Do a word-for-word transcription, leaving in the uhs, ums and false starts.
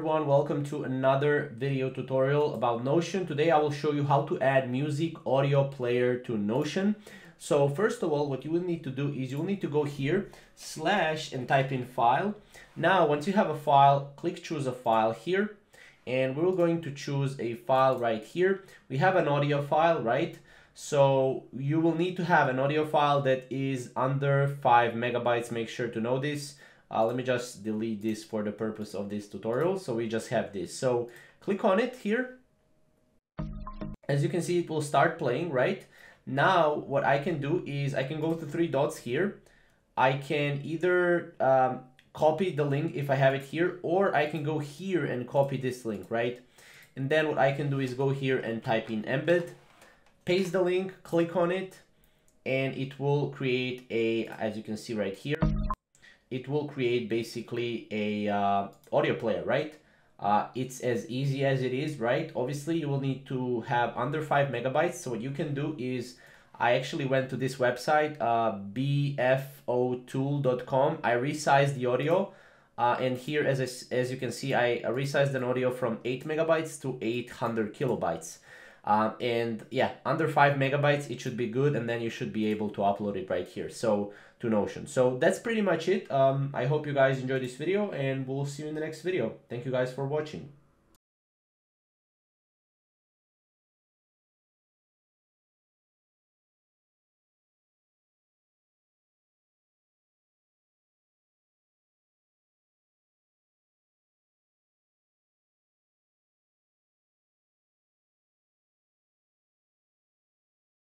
everyone, welcome to another video tutorial about Notion. Today I will show you how to add music audio player to Notion. So first of all, what you will need to do is you will need to go here, slash, and type in file. Now once you have a file, click choose a file here, and we're going to choose a file right here. We have an audio file, right? So you will need to have an audio file that is under five megabytes. Make sure to know this. Uh, let me just delete this for the purpose of this tutorial. So we just have this. So click on it here. As you can see, it will start playing, right? Now what I can do is I can go to three dots here. I can either um, copy the link if I have it here, or I can go here and copy this link, right? And then what I can do is go here and type in embed, paste the link, click on it, and it will create a, as you can see right here, it will create basically a uh, audio player, right? Uh, it's as easy as it is, right? Obviously you will need to have under five megabytes. So what you can do is, I actually went to this website, uh, b f o tool dot com. I resized the audio. Uh, and here, as, I, as you can see, I resized an audio from eight megabytes to eight hundred kilobytes. Um, and yeah, under five megabytes, it should be good. And then you should be able to upload it right here. So to Notion. So that's pretty much it. Um, I hope you guys enjoyed this video, and we'll see you in the next video. Thank you guys for watching.